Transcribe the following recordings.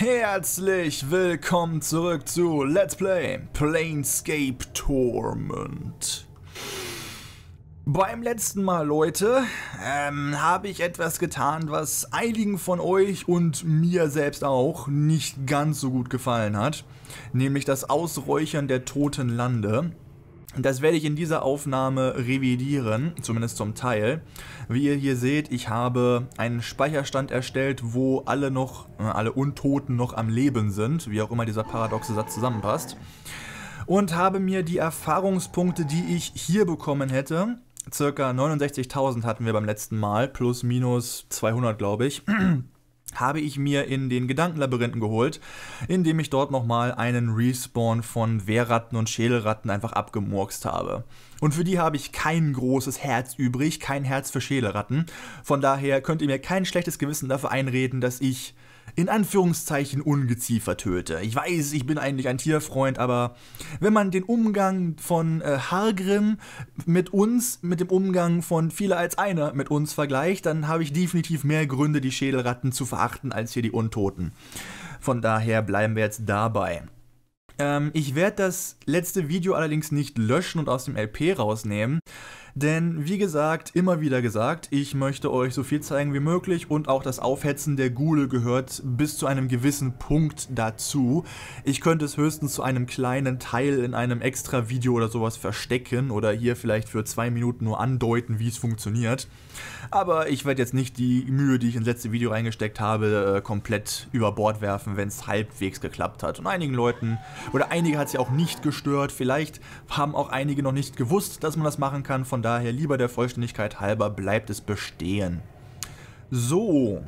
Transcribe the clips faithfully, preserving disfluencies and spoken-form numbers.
Herzlich willkommen zurück zu Let's Play Planescape Torment. Beim letzten Mal, Leute, ähm, habe ich etwas getan, was einigen von euch und mir selbst auch nicht ganz so gut gefallen hat. Nämlich das Ausräuchern der Totenlande. Das werde ich in dieser Aufnahme revidieren, zumindest zum Teil. Wie ihr hier seht, ich habe einen Speicherstand erstellt, wo alle noch, äh, alle Untoten noch am Leben sind, wie auch immer dieser paradoxe Satz zusammenpasst. Und habe mir die Erfahrungspunkte, die ich hier bekommen hätte, circa neunundsechzigtausend hatten wir beim letzten Mal, plus minus zweihundert, glaube ich, habe ich mir in den Gedankenlabyrinthen geholt, indem ich dort nochmal einen Respawn von Wehrratten und Schädelratten einfach abgemurkst habe. Und für die habe ich kein großes Herz übrig, kein Herz für Schädelratten. Von daher könnt ihr mir kein schlechtes Gewissen dafür einreden, dass ich in Anführungszeichen Ungeziefer töte. Ich weiß, ich bin eigentlich ein Tierfreund, aber wenn man den Umgang von äh, Hargrim mit uns, mit dem Umgang von Viele als Einer mit uns vergleicht, dann habe ich definitiv mehr Gründe, die Schädelratten zu verachten, als hier die Untoten. Von daher bleiben wir jetzt dabei. Ähm, ich werde das letzte Video allerdings nicht löschen und aus dem L P rausnehmen. Denn, wie gesagt, immer wieder gesagt, ich möchte euch so viel zeigen wie möglich und auch das Aufhetzen der Ghule gehört bis zu einem gewissen Punkt dazu. Ich könnte es höchstens zu einem kleinen Teil in einem extra Video oder sowas verstecken oder hier vielleicht für zwei Minuten nur andeuten, wie es funktioniert. Aber ich werde jetzt nicht die Mühe, die ich ins letzte Video reingesteckt habe, komplett über Bord werfen, wenn es halbwegs geklappt hat. Und einigen Leuten, oder einige hat es ja auch nicht gestört, vielleicht haben auch einige noch nicht gewusst, dass man das machen kann, von daher lieber der Vollständigkeit halber bleibt es bestehen. So,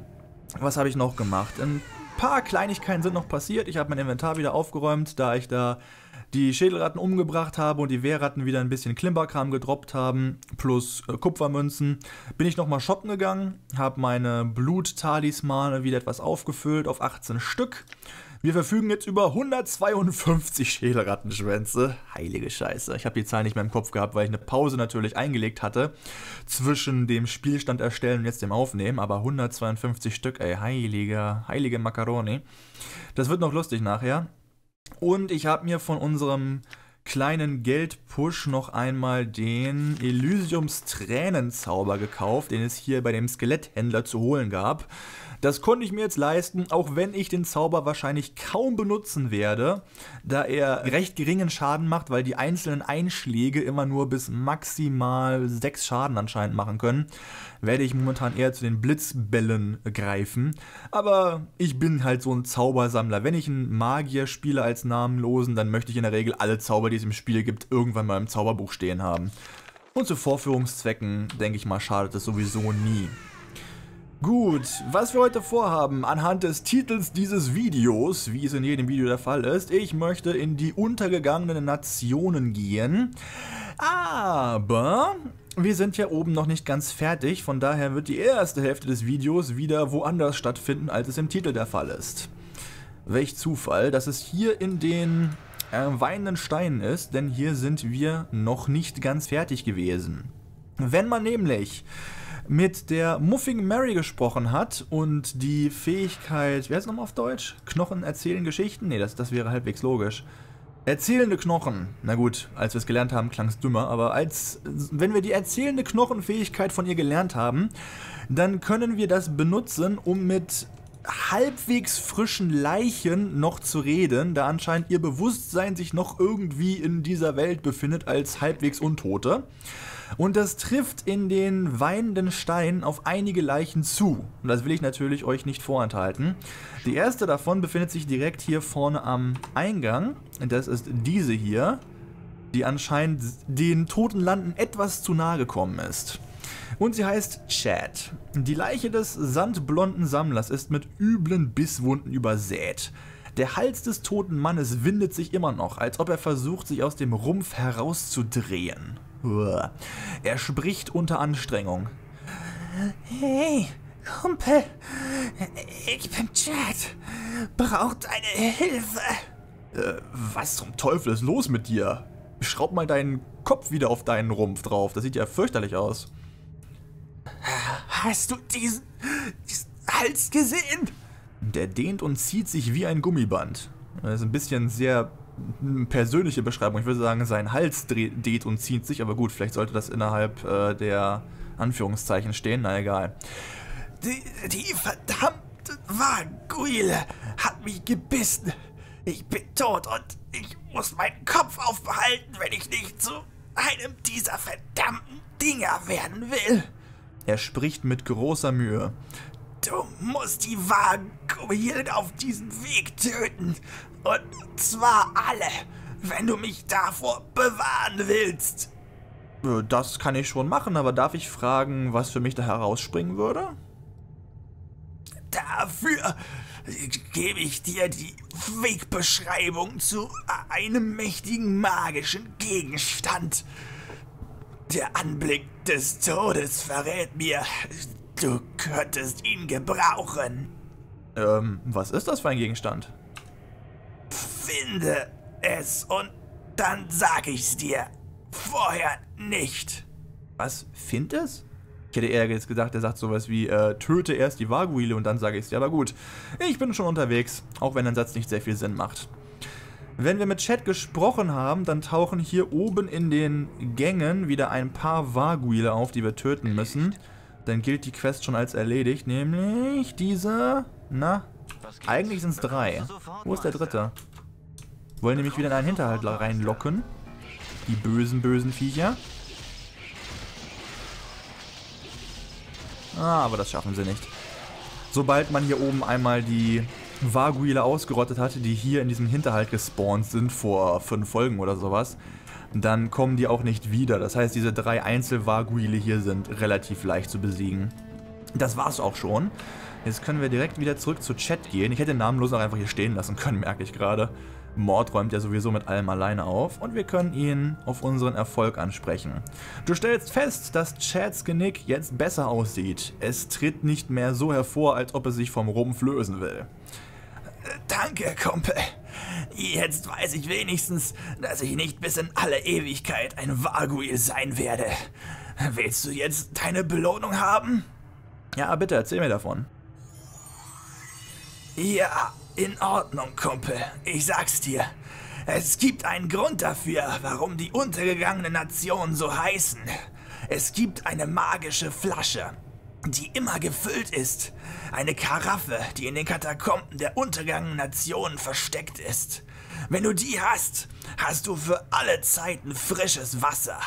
was habe ich noch gemacht? Ein paar Kleinigkeiten sind noch passiert. Ich habe mein Inventar wieder aufgeräumt, da ich da die Schädelratten umgebracht habe und die Wehrratten wieder ein bisschen Klimperkram gedroppt haben, plus äh, Kupfermünzen. Bin ich nochmal shoppen gegangen, habe meine Bluttalismane wieder etwas aufgefüllt auf achtzehn Stück. Wir verfügen jetzt über hundertzweiundfünfzig Schädelrattenschwänze. Heilige Scheiße. Ich habe die Zahl nicht mehr im Kopf gehabt, weil ich eine Pause natürlich eingelegt hatte. Zwischen dem Spielstand erstellen und jetzt dem Aufnehmen. Aber hundertzweiundfünfzig Stück, ey, heilige, heilige Macaroni. Das wird noch lustig nachher. Und ich habe mir von unserem kleinen Geldpush noch einmal den Elysiums Tränenzauber gekauft, den es hier bei dem Skeletthändler zu holen gab. Das konnte ich mir jetzt leisten, auch wenn ich den Zauber wahrscheinlich kaum benutzen werde, da er recht geringen Schaden macht, weil die einzelnen Einschläge immer nur bis maximal sechs Schaden anscheinend machen können, werde ich momentan eher zu den Blitzbällen greifen. Aber ich bin halt so ein Zaubersammler. Wenn ich einen Magier spiele als Namenlosen, dann möchte ich in der Regel alle Zauber, die es im Spiel gibt, irgendwann mal im Zauberbuch stehen haben. Und zu Vorführungszwecken, denke ich mal, schadet es sowieso nie. Gut, was wir heute vorhaben, anhand des Titels dieses Videos, wie es in jedem Video der Fall ist, ich möchte in die untergegangenen Nationen gehen, aber wir sind ja oben noch nicht ganz fertig, von daher wird die erste Hälfte des Videos wieder woanders stattfinden, als es im Titel der Fall ist. Welch Zufall, dass es hier in den äh, Weinenden Steinen ist, denn hier sind wir noch nicht ganz fertig gewesen. Wenn man nämlich mit der Muffing Mary gesprochen hat und die Fähigkeit, wie heißt es nochmal auf Deutsch? Knochen-Erzählen-Geschichten? Ne, das, das wäre halbwegs logisch. Erzählende Knochen. Na gut, als wir es gelernt haben, klang es dümmer, aber als wenn wir die erzählende Knochenfähigkeit von ihr gelernt haben, dann können wir das benutzen, um mit halbwegs frischen Leichen noch zu reden, da anscheinend ihr Bewusstsein sich noch irgendwie in dieser Welt befindet als halbwegs Untote. Und das trifft in den weinenden Steinen auf einige Leichen zu. Und das will ich natürlich euch nicht vorenthalten. Die erste davon befindet sich direkt hier vorne am Eingang. Das ist diese hier, die anscheinend den Totenlanden etwas zu nahe gekommen ist. Und sie heißt Chad. Die Leiche des sandblonden Sammlers ist mit üblen Bisswunden übersät. Der Hals des toten Mannes windet sich immer noch, als ob er versucht, sich aus dem Rumpf herauszudrehen. Er spricht unter Anstrengung. Hey, Kumpel, ich bin Chad. Braucht eine Hilfe. Äh, was zum Teufel ist los mit dir? Schraub mal deinen Kopf wieder auf deinen Rumpf drauf. Das sieht ja fürchterlich aus. Hast du diesen, diesen Hals gesehen? Und er dehnt und zieht sich wie ein Gummiband. Das ist ein bisschen sehr persönliche Beschreibung. Ich würde sagen, sein Hals dehnt und zieht sich, aber gut, vielleicht sollte das innerhalb äh, der Anführungszeichen stehen, na egal. Die, die verdammte Vargouille hat mich gebissen. Ich bin tot und ich muss meinen Kopf aufbehalten, wenn ich nicht zu einem dieser verdammten Dinger werden will. Er spricht mit großer Mühe. Du musst die Vargouillen auf diesem Weg töten. Und zwar alle, wenn du mich davor bewahren willst. Das kann ich schon machen, aber darf ich fragen, was für mich da herausspringen würde? Dafür gebe ich dir die Wegbeschreibung zu einem mächtigen magischen Gegenstand. Der Anblick des Todes verrät mir, du könntest ihn gebrauchen. Ähm, was ist das für ein Gegenstand? Finde es und dann sag ich's dir. Vorher nicht. Was? Find es? Ich hätte eher jetzt gedacht, er sagt sowas wie, äh, töte erst die Vargouille und dann sage ich's dir. Aber gut, ich bin schon unterwegs, auch wenn ein Satz nicht sehr viel Sinn macht. Wenn wir mit Chad gesprochen haben, dann tauchen hier oben in den Gängen wieder ein paar Vargouille auf, die wir töten müssen. Dann gilt die Quest schon als erledigt, nämlich diese, na, eigentlich sind es drei. Wo ist der dritte? Wollen nämlich wieder in einen Hinterhalt reinlocken. Die bösen, bösen Viecher. Ah, aber das schaffen sie nicht. Sobald man hier oben einmal die Vargouille ausgerottet hatte, die hier in diesem Hinterhalt gespawnt sind vor fünf Folgen oder sowas, dann kommen die auch nicht wieder. Das heißt, diese drei Einzel-Vargouille hier sind relativ leicht zu besiegen. Das war's auch schon. Jetzt können wir direkt wieder zurück zu Chad gehen. Ich hätte den Namenlosen auch einfach hier stehen lassen können, merke ich gerade. Mord räumt ja sowieso mit allem alleine auf und wir können ihn auf unseren Erfolg ansprechen. Du stellst fest, dass Chads Genick jetzt besser aussieht. Es tritt nicht mehr so hervor, als ob es sich vom Rumpf lösen will. Danke, Kumpel. Jetzt weiß ich wenigstens, dass ich nicht bis in alle Ewigkeit ein Vargouille sein werde. Willst du jetzt deine Belohnung haben? Ja, bitte, erzähl mir davon. Ja, in Ordnung, Kumpel. Ich sag's dir. Es gibt einen Grund dafür, warum die untergegangenen Nationen so heißen. Es gibt eine magische Flasche, die immer gefüllt ist. Eine Karaffe, die in den Katakomben der untergegangenen Nationen versteckt ist. Wenn du die hast, hast du für alle Zeiten frisches Wasser.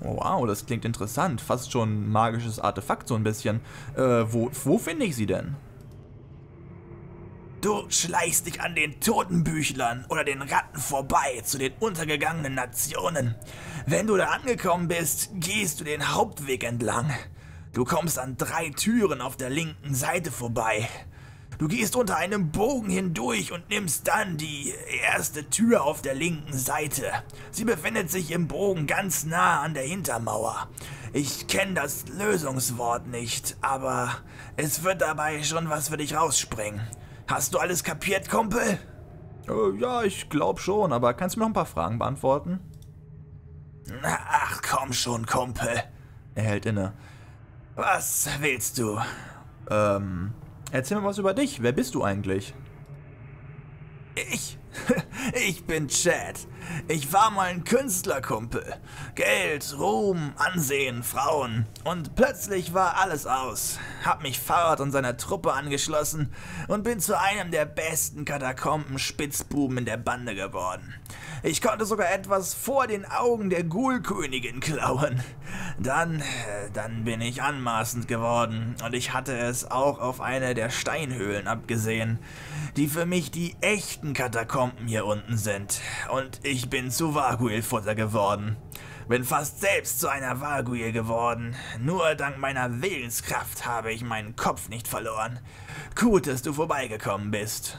Wow, das klingt interessant. Fast schon ein magisches Artefakt so ein bisschen. Äh, wo, wo finde ich sie denn? Du schleichst dich an den Totenbüchlern oder den Ratten vorbei zu den untergegangenen Nationen. Wenn du da angekommen bist, gehst du den Hauptweg entlang. Du kommst an drei Türen auf der linken Seite vorbei. Du gehst unter einem Bogen hindurch und nimmst dann die erste Tür auf der linken Seite. Sie befindet sich im Bogen ganz nah an der Hintermauer. Ich kenne das Lösungswort nicht, aber es wird dabei schon was für dich rausspringen. Hast du alles kapiert, Kumpel? Äh, ja, ich glaube schon, aber kannst du mir noch ein paar Fragen beantworten? Na, ach, komm schon, Kumpel. Er hält inne. Was willst du? Ähm, erzähl mir was über dich. Wer bist du eigentlich? Ich? Ich bin Chad. Ich war mal ein Künstler, Kumpel. Geld, Ruhm, Ansehen, Frauen. Und plötzlich war alles aus. Hab mich Fahrrad und seiner Truppe angeschlossen und bin zu einem der besten Katakomben-Spitzbuben in der Bande geworden. Ich konnte sogar etwas vor den Augen der Ghoul-Königin klauen. Dann, dann bin ich anmaßend geworden und ich hatte es auch auf eine der Steinhöhlen abgesehen, die für mich die echten Katakomben hier unten sind. Und ich bin zu Vargouille-Futter geworden. Bin fast selbst zu einer Vargouille geworden. Nur dank meiner Willenskraft habe ich meinen Kopf nicht verloren. Gut, dass du vorbeigekommen bist.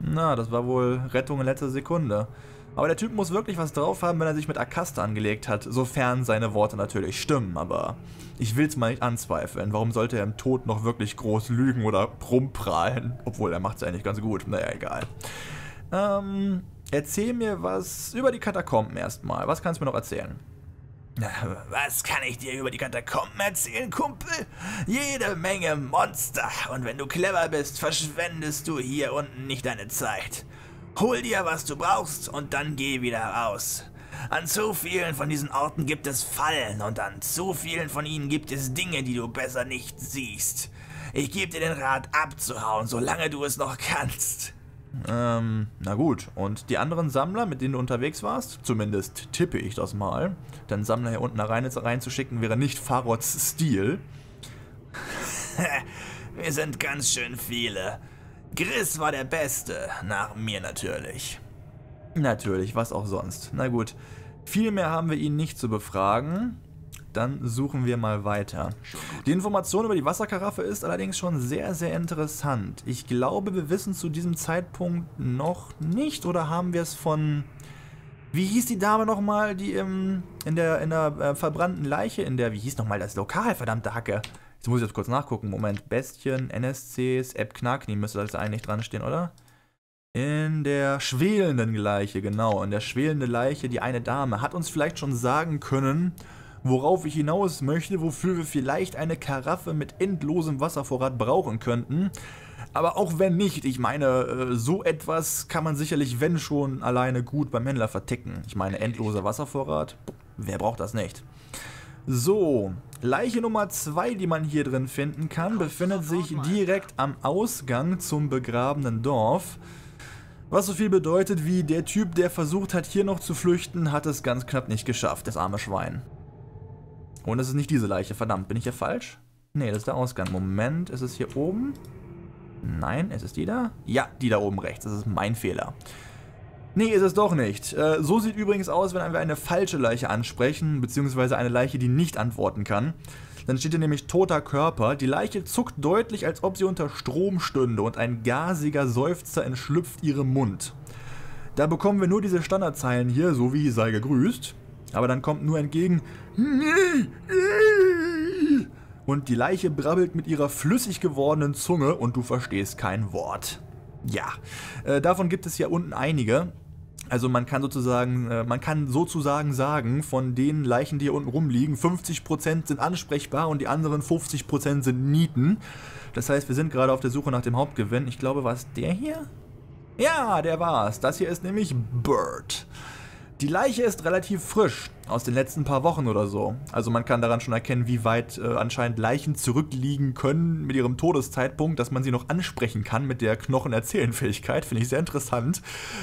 Na, das war wohl Rettung in letzter Sekunde. Aber der Typ muss wirklich was drauf haben, wenn er sich mit Akasta angelegt hat, sofern seine Worte natürlich stimmen, aber ich will's mal nicht anzweifeln. Warum sollte er im Tod noch wirklich groß lügen oder rumprahlen? Obwohl, er macht's eigentlich ganz gut. Naja, egal. Ähm, erzähl mir was über die Katakomben erstmal. Was kannst du mir noch erzählen? Was kann ich dir über die Katakomben erzählen, Kumpel? Jede Menge Monster. Und wenn du clever bist, verschwendest du hier unten nicht deine Zeit. Hol dir, was du brauchst, und dann geh wieder raus. An zu vielen von diesen Orten gibt es Fallen, und an zu vielen von ihnen gibt es Dinge, die du besser nicht siehst. Ich gebe dir den Rat, abzuhauen, solange du es noch kannst. Ähm, na gut. Und die anderen Sammler, mit denen du unterwegs warst? Zumindest tippe ich das mal. Denn Sammler hier unten rein, reinzuschicken wäre nicht Farods Stil. Wir sind ganz schön viele. Gris war der Beste. Nach mir natürlich. Natürlich, was auch sonst. Na gut. Viel mehr haben wir ihn nicht zu befragen. Dann suchen wir mal weiter. Die Information über die Wasserkaraffe ist allerdings schon sehr, sehr interessant. Ich glaube, wir wissen zu diesem Zeitpunkt noch nicht, oder haben wir es von... Wie hieß die Dame nochmal, die im, in der, in der äh, verbrannten Leiche, in der... Wie hieß nochmal das Lokal, verdammte Hacke? Jetzt muss ich jetzt kurz nachgucken. Moment, Bestien, N S Cs, App Knack, die müsste das eigentlich dran stehen, oder? In der schwelenden Leiche, genau. In der schwelenden Leiche, die eine Dame. Hat uns vielleicht schon sagen können... Worauf ich hinaus möchte, wofür wir vielleicht eine Karaffe mit endlosem Wasservorrat brauchen könnten. Aber auch wenn nicht, ich meine, so etwas kann man sicherlich, wenn schon, alleine gut beim Händler verticken. Ich meine, endloser Wasservorrat, wer braucht das nicht? So, Leiche Nummer zwei, die man hier drin finden kann, befindet sich direkt am Ausgang zum begrabenen Dorf. Was so viel bedeutet wie, der Typ, der versucht hat, hier noch zu flüchten, hat es ganz knapp nicht geschafft, das arme Schwein. Und es ist nicht diese Leiche, verdammt, bin ich hier falsch? Nee, das ist der Ausgang. Moment, ist es hier oben? Nein, ist es die da? Ja, die da oben rechts, das ist mein Fehler. Nee, ist es doch nicht. Äh, so sieht übrigens aus, wenn wir eine falsche Leiche ansprechen, beziehungsweise eine Leiche, die nicht antworten kann. Dann steht hier nämlich toter Körper. Die Leiche zuckt deutlich, als ob sie unter Strom stünde, und ein gasiger Seufzer entschlüpft ihrem Mund. Da bekommen wir nur diese Standardzeilen hier, so wie sei gegrüßt. Aber dann kommt nur entgegen und die Leiche brabbelt mit ihrer flüssig gewordenen Zunge und du verstehst kein Wort. Ja, äh, davon gibt es hier unten einige. Also man kann sozusagen, äh, man kann sozusagen sagen, von den Leichen, die hier unten rumliegen, fünfzig Prozent sind ansprechbar und die anderen fünfzig Prozent sind Nieten. Das heißt, wir sind gerade auf der Suche nach dem Hauptgewinn. Ich glaube, war es der hier? Ja, der war's. Das hier ist nämlich Burt. Die Leiche ist relativ frisch, aus den letzten paar Wochen oder so. Also man kann daran schon erkennen, wie weit äh, anscheinend Leichen zurückliegen können mit ihrem Todeszeitpunkt, dass man sie noch ansprechen kann mit der Knochen-Erzählen-Fähigkeit. Finde ich sehr interessant,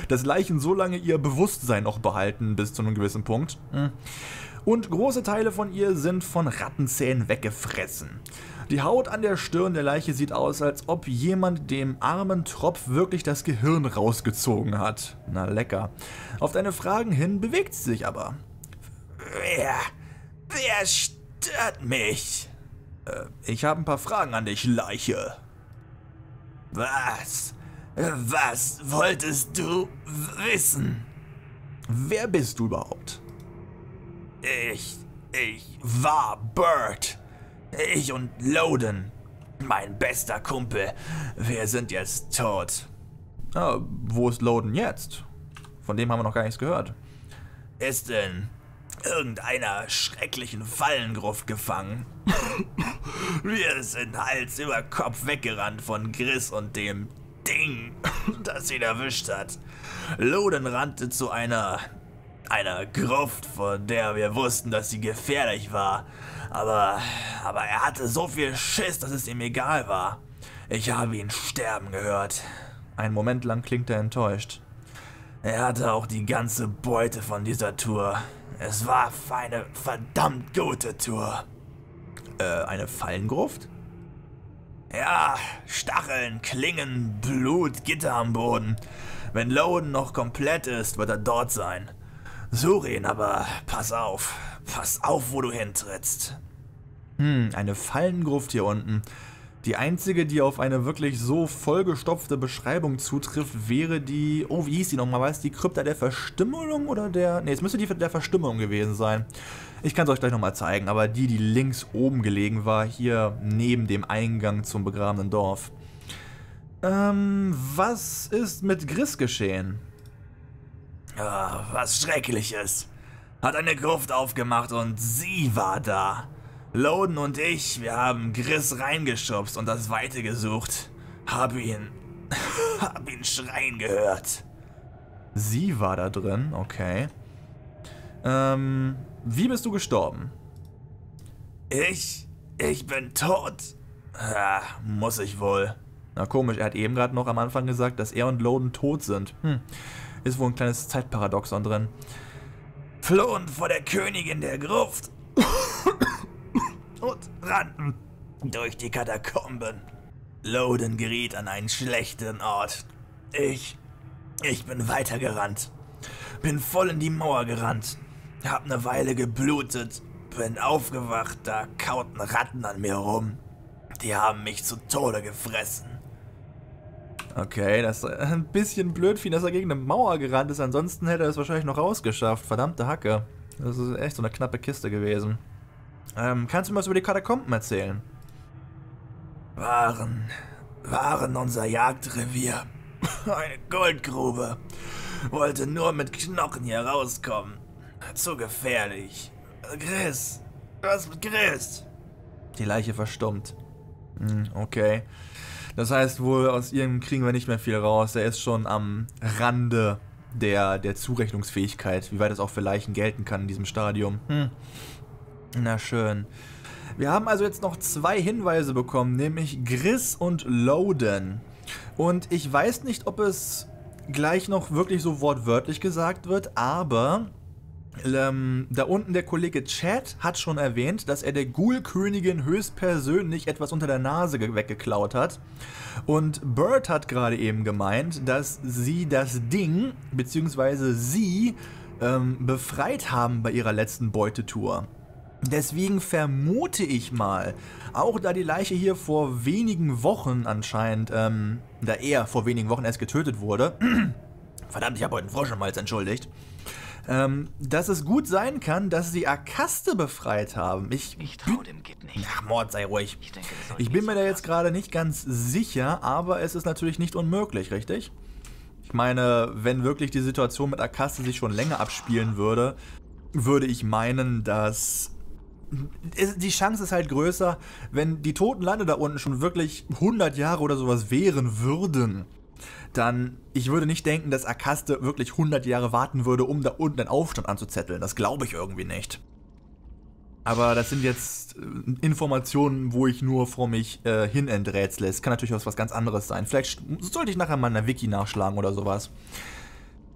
dass Leichen so lange ihr Bewusstsein noch behalten bis zu einem gewissen Punkt. Und große Teile von ihr sind von Rattenzähnen weggefressen. Die Haut an der Stirn der Leiche sieht aus, als ob jemand dem armen Tropf wirklich das Gehirn rausgezogen hat. Na lecker. Auf deine Fragen hin bewegt sie sich aber. Wer? Wer stört mich? Äh, ich habe ein paar Fragen an dich, Leiche. Was? Was wolltest du wissen? Wer bist du überhaupt? Ich... ich war Burt. Ich und Lowden, mein bester Kumpel, wir sind jetzt tot. Ah, wo ist Lowden jetzt? Von dem haben wir noch gar nichts gehört. Ist in irgendeiner schrecklichen Fallengruft gefangen. Wir sind Hals über Kopf weggerannt von Gris und dem Ding, das ihn erwischt hat. Lowden rannte zu einer... einer Gruft, von der wir wussten, dass sie gefährlich war. Aber, aber er hatte so viel Schiss, dass es ihm egal war. Ich habe ihn sterben gehört. Einen Moment lang klingt er enttäuscht. Er hatte auch die ganze Beute von dieser Tour. Es war eine verdammt gute Tour. Äh, eine Fallengruft? Ja, Stacheln, Klingen, Blut, Gitter am Boden. Wenn Lowden noch komplett ist, wird er dort sein. Such ihn, aber pass auf. Pass auf, wo du hintrittst. Hm, eine Fallengruft hier unten. Die einzige, die auf eine wirklich so vollgestopfte Beschreibung zutrifft, wäre die... Oh, wie hieß die nochmal? War es die Krypta der Verstümmelung oder der... Ne, es müsste die der Verstümmelung gewesen sein. Ich kann es euch gleich nochmal zeigen, aber die, die links oben gelegen war, hier neben dem Eingang zum begrabenen Dorf. Ähm, was ist mit Gris geschehen? Oh, was Schreckliches. hat eine Gruft aufgemacht und sie war da. Lowden und ich, wir haben Gris reingeschubst und das Weite gesucht. Hab ihn... hab ihn schreien gehört. Sie war da drin, okay. Ähm, wie bist du gestorben? Ich... ich bin tot. Ah, muss ich wohl. Na komisch, er hat eben gerade noch am Anfang gesagt, dass er und Lowden tot sind. Hm, ist wohl ein kleines Zeitparadoxon drin. Flohen vor der Königin der Gruft und rannten durch die Katakomben. Lowden geriet an einen schlechten Ort. Ich... ich bin weitergerannt. Bin voll in die Mauer gerannt. Hab eine Weile geblutet. Bin aufgewacht, da kauten Ratten an mir rum. Die haben mich zu Tode gefressen. Okay, das ist ein bisschen blöd, dass er gegen eine Mauer gerannt ist. Ansonsten hätte er es wahrscheinlich noch rausgeschafft. Verdammte Hacke. Das ist echt so eine knappe Kiste gewesen. Ähm, kannst du mir was über die Katakomben erzählen? Waren... waren unser Jagdrevier. Eine Goldgrube. Wollte nur mit Knochen hier rauskommen. Zu gefährlich. Gris. Was mit Gris? Die Leiche verstummt. Okay. Das heißt wohl, aus ihm kriegen wir nicht mehr viel raus. Er ist schon am Rande der, der Zurechnungsfähigkeit, wie weit das auch für Leichen gelten kann in diesem Stadium. Hm. Na schön. Wir haben also jetzt noch zwei Hinweise bekommen, nämlich Gris und Lowden. Und ich weiß nicht, ob es gleich noch wirklich so wortwörtlich gesagt wird, aber... Ähm, da unten der Kollege Chad hat schon erwähnt, dass er der Ghoul-Königin höchstpersönlich etwas unter der Nase weggeklaut hat. Und Burt hat gerade eben gemeint, dass sie das Ding, beziehungsweise sie, ähm, befreit haben bei ihrer letzten Beutetour. Deswegen vermute ich mal, auch da die Leiche hier vor wenigen Wochen anscheinend, ähm, da er vor wenigen Wochen erst getötet wurde, verdammt, ich habe heute einen Frosch im Hals, entschuldigt, Ähm, dass es gut sein kann, dass sie Akaste befreit haben. Ich, ich trau dem Git nicht. Ach, Mord, sei ruhig. Ich, denke, ich bin mir so da jetzt gerade nicht ganz sicher, aber es ist natürlich nicht unmöglich, richtig? Ich meine, wenn wirklich die Situation mit Akaste sich schon länger abspielen würde, würde ich meinen, dass... die Chance ist halt größer, wenn die Totenlande da unten schon wirklich hundert Jahre oder sowas wären würden. Dann, ich würde nicht denken, dass Akaste wirklich hundert Jahre warten würde, um da unten einen Aufstand anzuzetteln. Das glaube ich irgendwie nicht. Aber das sind jetzt Informationen, wo ich nur vor mich äh, hin enträtsle. Es kann natürlich auch was ganz anderes sein. Vielleicht sollte ich nachher mal in der Wiki nachschlagen oder sowas.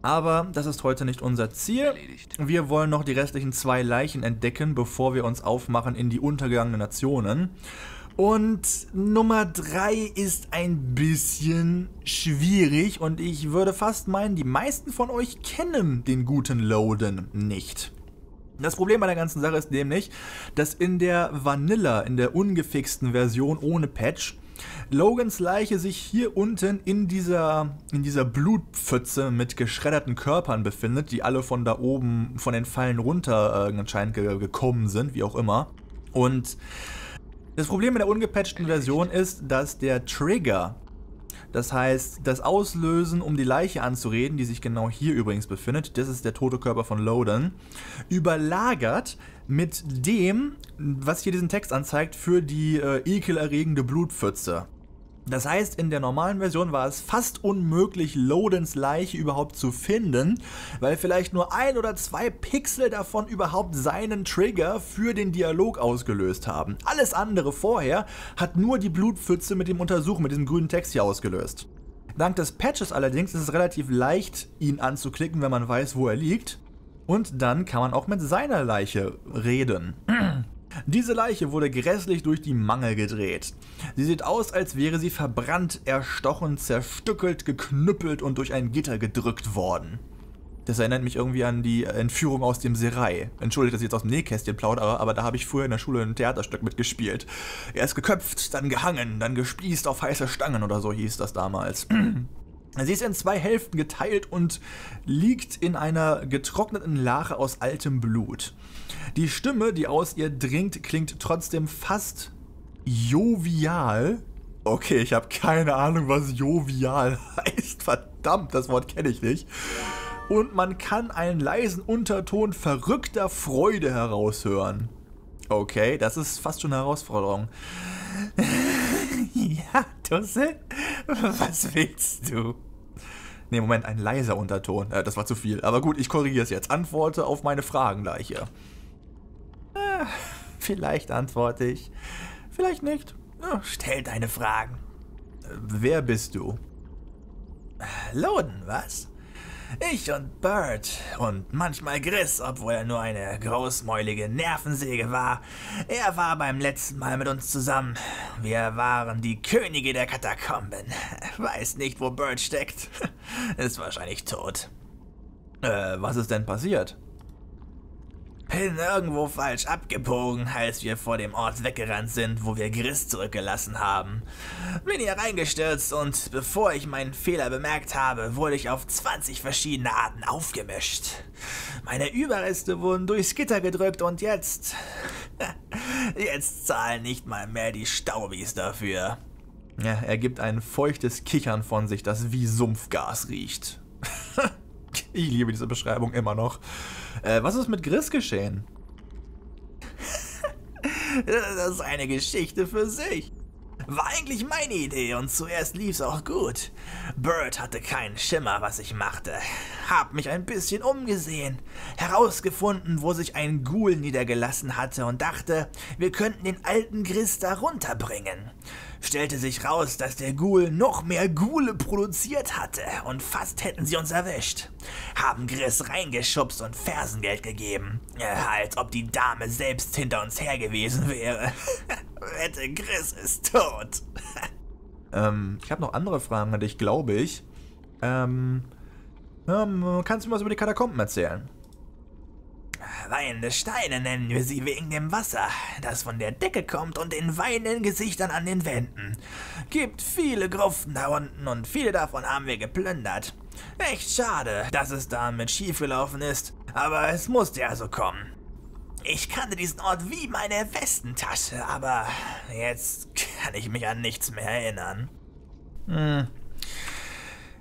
Aber das ist heute nicht unser Ziel. Erledigt. Wir wollen noch die restlichen zwei Leichen entdecken, bevor wir uns aufmachen in die untergegangenen Nationen. Und Nummer drei ist ein bisschen schwierig und ich würde fast meinen, die meisten von euch kennen den guten Lowden nicht. Das Problem bei der ganzen Sache ist nämlich, dass in der Vanilla, in der ungefixten Version ohne Patch, Lowdens Leiche sich hier unten in dieser, in dieser Blutpfütze mit geschredderten Körpern befindet, die alle von da oben, von den Fallen runter äh, anscheinend ge- gekommen sind, wie auch immer. Und... das Problem mit der ungepatchten Version ist, dass der Trigger, das heißt das Auslösen, um die Leiche anzureden, die sich genau hier übrigens befindet, das ist der tote Körper von Lowden, überlagert mit dem, was hier diesen Text anzeigt, für die äh, ekelerregende Blutpfütze. Das heißt, in der normalen Version war es fast unmöglich, Lowdens Leiche überhaupt zu finden, weil vielleicht nur ein oder zwei Pixel davon überhaupt seinen Trigger für den Dialog ausgelöst haben. Alles andere vorher hat nur die Blutpfütze mit dem Untersuchen, mit diesem grünen Text hier ausgelöst. Dank des Patches allerdings ist es relativ leicht, ihn anzuklicken, wenn man weiß, wo er liegt. Und dann kann man auch mit seiner Leiche reden. Diese Leiche wurde grässlich durch die Mangel gedreht. Sie sieht aus, als wäre sie verbrannt, erstochen, zerstückelt, geknüppelt und durch ein Gitter gedrückt worden. Das erinnert mich irgendwie an die Entführung aus dem Serai. Entschuldigt, dass ich jetzt aus dem Nähkästchen plaudere, aber da habe ich früher in der Schule ein Theaterstück mitgespielt. Er ist geköpft, dann gehangen, dann gespießt auf heiße Stangen oder so hieß das damals. Sie ist in zwei Hälften geteilt und liegt in einer getrockneten Lache aus altem Blut. Die Stimme, die aus ihr dringt, klingt trotzdem fast jovial. Okay, ich habe keine Ahnung, was jovial heißt. Verdammt, das Wort kenne ich nicht. und man kann einen leisen Unterton verrückter Freude heraushören. Okay, das ist fast schon eine Herausforderung. Ja, Dussel, was willst du? Ne, Moment, ein leiser Unterton. Äh, das war zu viel. Aber gut, ich korrigiere es jetzt. Antworte auf meine Fragen gleich hier. Äh, vielleicht antworte ich. Vielleicht nicht. Oh, stell deine Fragen. Äh, wer bist du? Lowden, was? Ich und Burt und manchmal Gris, obwohl er nur eine großmäulige Nervensäge war. Er war beim letzten Mal mit uns zusammen. Wir waren die Könige der Katakomben. Weiß nicht, wo Burt steckt. Ist wahrscheinlich tot. Äh, was ist denn passiert? Bin irgendwo falsch abgebogen, als wir vor dem Ort weggerannt sind, wo wir Gris zurückgelassen haben. Bin hier reingestürzt und bevor ich meinen Fehler bemerkt habe, wurde ich auf zwanzig verschiedene Arten aufgemischt. Meine Überreste wurden durchs Gitter gedrückt und jetzt... jetzt zahlen nicht mal mehr die Staubis dafür. Ja, er gibt ein feuchtes Kichern von sich, das wie Sumpfgas riecht. Ich liebe diese Beschreibung immer noch. Äh, was ist mit Gris geschehen? Das ist eine Geschichte für sich. War eigentlich meine Idee und zuerst lief's auch gut. Burt hatte keinen Schimmer, was ich machte. Hab mich ein bisschen umgesehen, herausgefunden, wo sich ein Ghoul niedergelassen hatte und dachte, wir könnten den alten Gris da runterbringen. Stellte sich raus, dass der Ghoul noch mehr Ghule produziert hatte und fast hätten sie uns erwischt. Haben Gris reingeschubst und Fersengeld gegeben. Ja, als ob die Dame selbst hinter uns her gewesen wäre. Wette, Gris ist tot. ähm, ich habe noch andere Fragen an dich, glaube ich. Ähm, ähm, kannst du mir was über die Katakomben erzählen? Weinende Steine nennen wir sie wegen dem Wasser, das von der Decke kommt und den weinenden Gesichtern an den Wänden. Gibt viele Gruften da unten und viele davon haben wir geplündert. Echt schade, dass es damit schiefgelaufen ist, aber es musste ja so kommen. Ich kannte diesen Ort wie meine Westentasche, aber jetzt kann ich mich an nichts mehr erinnern. Hm.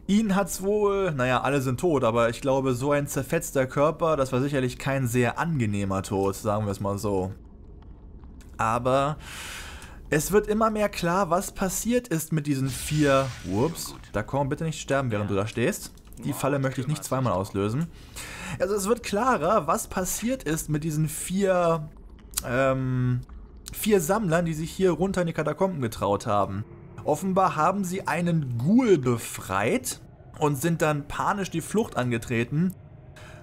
Ihn hat's wohl, naja, alle sind tot, aber ich glaube, so ein zerfetzter Körper, das war sicherlich kein sehr angenehmer Tod, sagen wir es mal so. Aber es wird immer mehr klar, was passiert ist mit diesen vier... Ups, da komm, bitte nicht sterben, während du da stehst. Die Falle möchte ich nicht zweimal auslösen. Also es wird klarer, was passiert ist mit diesen vier... Ähm, vier Sammlern, die sich hier runter in die Katakomben getraut haben. Offenbar haben sie einen Ghoul befreit und sind dann panisch die Flucht angetreten.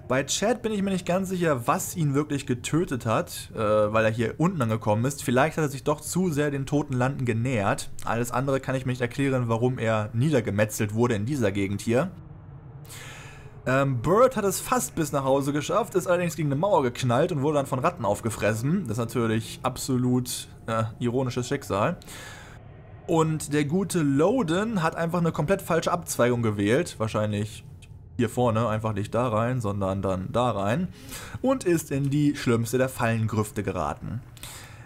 Bei Chad bin ich mir nicht ganz sicher, was ihn wirklich getötet hat, äh, weil er hier unten angekommen ist. Vielleicht hat er sich doch zu sehr den Totenlanden genähert. Alles andere kann ich mir nicht erklären, warum er niedergemetzelt wurde in dieser Gegend hier. Ähm, Burt hat es fast bis nach Hause geschafft, ist allerdings gegen eine Mauer geknallt und wurde dann von Ratten aufgefressen. Das ist natürlich absolut äh, ironisches Schicksal. Und der gute Lowden hat einfach eine komplett falsche Abzweigung gewählt. Wahrscheinlich hier vorne, einfach nicht da rein, sondern dann da rein. Und ist in die schlimmste der Fallengrüfte geraten.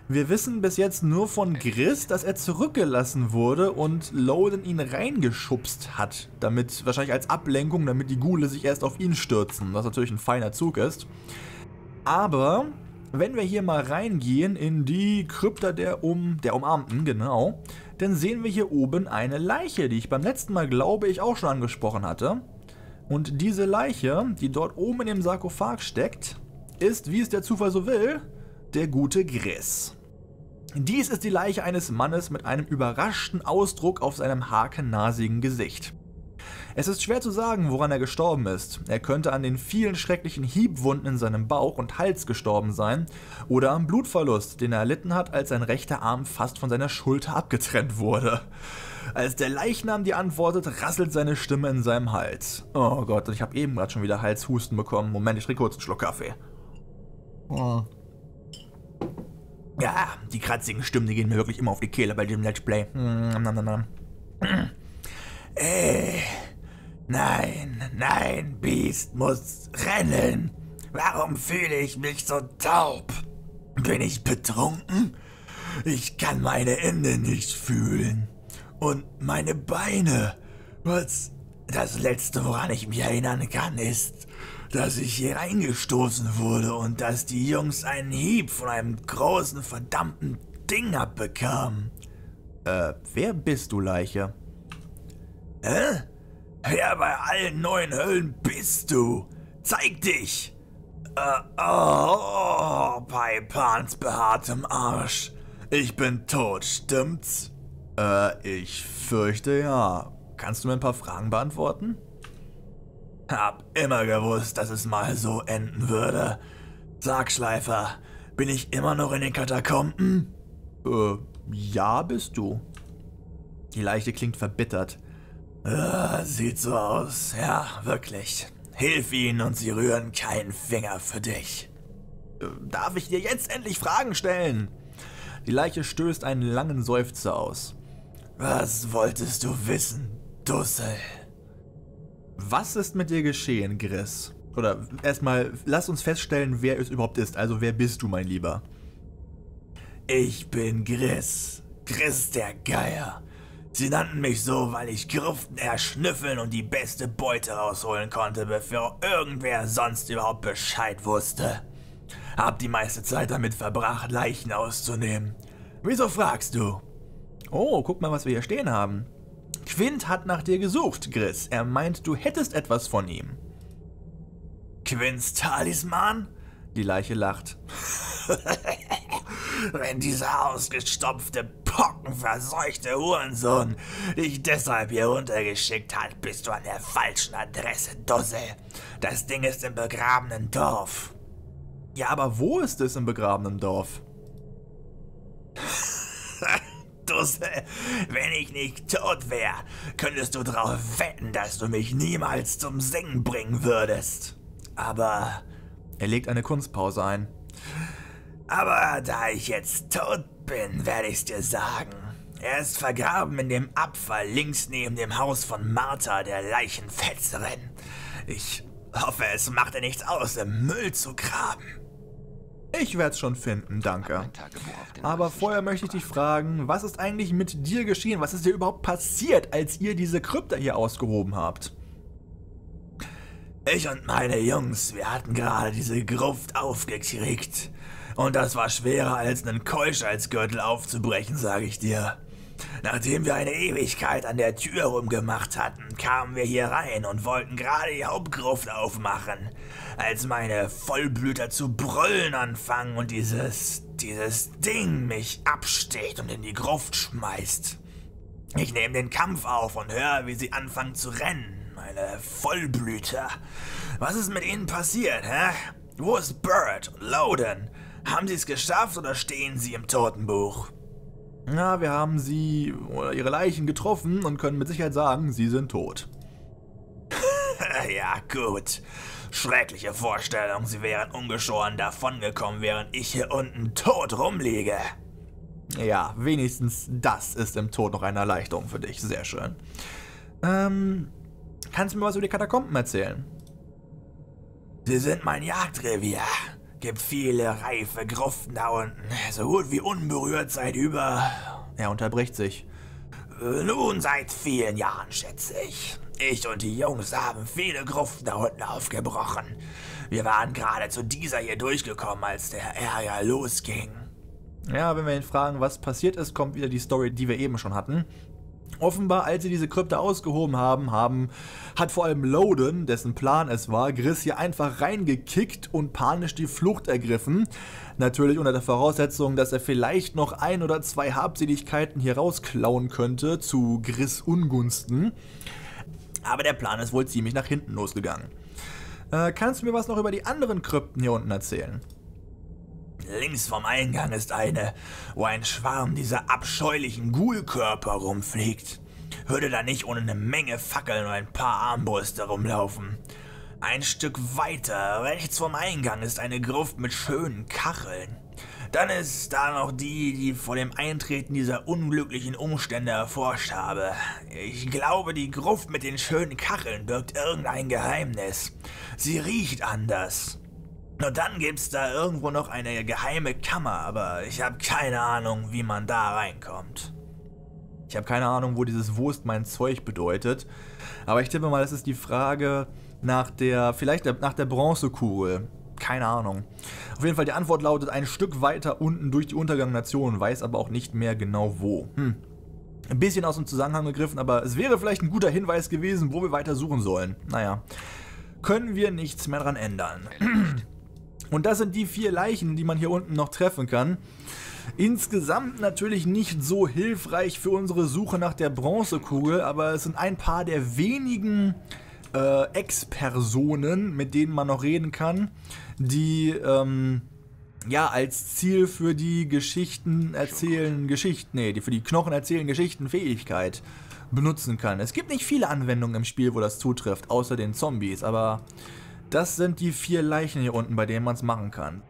Wir wissen bis jetzt nur von Gris, dass er zurückgelassen wurde und Lowden ihn reingeschubst hat. Damit, wahrscheinlich als Ablenkung, damit die Ghule sich erst auf ihn stürzen. Was natürlich ein feiner Zug ist. Aber wenn wir hier mal reingehen in die Krypta der, um, der Umarmten, genau, dann sehen wir hier oben eine Leiche, die ich beim letzten Mal, glaube ich, auch schon angesprochen hatte. Und diese Leiche, die dort oben in dem Sarkophag steckt, ist, wie es der Zufall so will, der gute Gris. Dies ist die Leiche eines Mannes mit einem überraschten Ausdruck auf seinem hakennasigen Gesicht. Es ist schwer zu sagen, woran er gestorben ist. Er könnte an den vielen schrecklichen Hiebwunden in seinem Bauch und Hals gestorben sein oder am Blutverlust, den er erlitten hat, als sein rechter Arm fast von seiner Schulter abgetrennt wurde. Als der Leichnam dir antwortet, rasselt seine Stimme in seinem Hals. Oh Gott, ich habe eben gerade schon wieder Halshusten bekommen. Moment, ich trinke kurz einen Schluck Kaffee. Oh. Ja, die kratzigen Stimmen, die gehen mir wirklich immer auf die Kehle bei dem Let's Play. Ey... Nein, nein, Biest muss rennen. Warum fühle ich mich so taub? Bin ich betrunken? Ich kann meine Hände nicht fühlen. Und meine Beine. Was Das Letzte, woran ich mich erinnern kann, ist, dass ich hier reingestoßen wurde und dass die Jungs einen Hieb von einem großen verdammten Ding abbekamen. Äh, wer bist du, Leiche? Hä? Wer bei allen neuen Höllen bist du? Zeig dich! Äh, oh, bei Pans behaartem Arsch. Ich bin tot, stimmt's? Äh, ich fürchte ja. Kannst du mir ein paar Fragen beantworten? Hab immer gewusst, dass es mal so enden würde. Sag, Schleifer, bin ich immer noch in den Katakomben? Äh, ja bist du. Die Leiche klingt verbittert. Äh, sieht so aus. Ja, wirklich. Hilf ihnen und sie rühren keinen Finger für dich. Äh, darf ich dir jetzt endlich Fragen stellen? Die Leiche stößt einen langen Seufzer aus. Was wolltest du wissen, Dussel? Was ist mit dir geschehen, Gris? Oder erstmal, lass uns feststellen, wer es überhaupt ist. Also, wer bist du, mein Lieber? Ich bin Gris. Gris der Geier. Sie nannten mich so, weil ich Gruften erschnüffeln und die beste Beute rausholen konnte, bevor irgendwer sonst überhaupt Bescheid wusste. Hab die meiste Zeit damit verbracht, Leichen auszunehmen. Wieso fragst du? Oh, guck mal, was wir hier stehen haben. Quint hat nach dir gesucht, Gris. Er meint, du hättest etwas von ihm. Quints Talisman? Die Leiche lacht. Wenn dieser ausgestopfte, pockenverseuchte Hurensohn dich deshalb hier runtergeschickt hat, bist du an der falschen Adresse, Dussel. Das Ding ist im begrabenen Dorf. Ja, aber wo ist es im begrabenen Dorf? Dussel, wenn ich nicht tot wäre, könntest du drauf wetten, dass du mich niemals zum Singen bringen würdest. Aber... Er legt eine Kunstpause ein. Aber da ich jetzt tot bin, werde ich's dir sagen. Er ist vergraben in dem Abfall links neben dem Haus von Martha, der Leichenfetzerin. Ich hoffe, es macht dir nichts aus, im Müll zu graben. Ich werde es schon finden, danke. Aber vorher möchte ich dich fragen, was ist eigentlich mit dir geschehen? Was ist dir überhaupt passiert, als ihr diese Krypta hier ausgehoben habt? Ich und meine Jungs, wir hatten gerade diese Gruft aufgekriegt. Und das war schwerer als einen Keusch als Gürtel aufzubrechen, sage ich dir. Nachdem wir eine Ewigkeit an der Tür rumgemacht hatten, kamen wir hier rein und wollten gerade die Hauptgruft aufmachen, als meine Vollblüter zu brüllen anfangen und dieses, dieses Ding mich absteht und in die Gruft schmeißt. Ich nehme den Kampf auf und höre, wie sie anfangen zu rennen, meine Vollblüter. Was ist mit ihnen passiert, hä? Wo ist Burt und Lowden? Haben sie es geschafft oder stehen sie im Totenbuch? Na, wir haben sie oder ihre Leichen getroffen und können mit Sicherheit sagen, sie sind tot. Ja, gut. Schreckliche Vorstellung, sie wären ungeschoren davongekommen, während ich hier unten tot rumliege. Ja, wenigstens das ist im Tod noch eine Erleichterung für dich. Sehr schön. Ähm, kannst du mir was über die Katakomben erzählen? Sie sind mein Jagdrevier. Gibt viele reife Gruften da unten, so gut wie unberührt seit über... Er unterbricht sich. Nun, seit vielen Jahren, schätze ich. Ich und die Jungs haben viele Gruften da unten aufgebrochen. Wir waren gerade zu dieser hier durchgekommen, als der Ärger losging. Ja, wenn wir ihn fragen, was passiert ist, kommt wieder die Story, die wir eben schon hatten. Offenbar, als sie diese Krypta ausgehoben haben, haben, hat vor allem Lowden, dessen Plan es war, Gris hier einfach reingekickt und panisch die Flucht ergriffen. Natürlich unter der Voraussetzung, dass er vielleicht noch ein oder zwei Habseligkeiten hier rausklauen könnte, zu Gris' Ungunsten. Aber der Plan ist wohl ziemlich nach hinten losgegangen. Äh, kannst du mir was noch über die anderen Krypten hier unten erzählen? Links vom Eingang ist eine, wo ein Schwarm dieser abscheulichen Ghoulkörper rumfliegt. Würde da nicht ohne eine Menge Fackeln und ein paar Armbrüste rumlaufen. Ein Stück weiter, rechts vom Eingang, ist eine Gruft mit schönen Kacheln. Dann ist da noch die, die vor dem Eintreten dieser unglücklichen Umstände erforscht habe. Ich glaube, die Gruft mit den schönen Kacheln birgt irgendein Geheimnis. Sie riecht anders. Und dann gibt's da irgendwo noch eine geheime Kammer, aber ich habe keine Ahnung, wie man da reinkommt. Ich habe keine Ahnung, wo dieses Wo ist mein Zeug bedeutet. Aber ich tippe mal, das ist die Frage nach der, vielleicht nach der Bronzekugel. Keine Ahnung. Auf jeden Fall, die Antwort lautet ein Stück weiter unten durch die untergegangenen Nationen, weiß aber auch nicht mehr genau wo. Hm. Ein bisschen aus dem Zusammenhang gegriffen, aber es wäre vielleicht ein guter Hinweis gewesen, wo wir weiter suchen sollen. Naja, können wir nichts mehr dran ändern. Und das sind die vier Leichen, die man hier unten noch treffen kann. Insgesamt natürlich nicht so hilfreich für unsere Suche nach der Bronzekugel, aber es sind ein paar der wenigen äh, Ex-Personen, mit denen man noch reden kann, die ähm, ja als Ziel für die Geschichten erzählen Geschichten, nee, die für die Knochen erzählen Geschichten Fähigkeit benutzen kann. Es gibt nicht viele Anwendungen im Spiel, wo das zutrifft, außer den Zombies, aber das sind die vier Leichen hier unten, bei denen man es machen kann.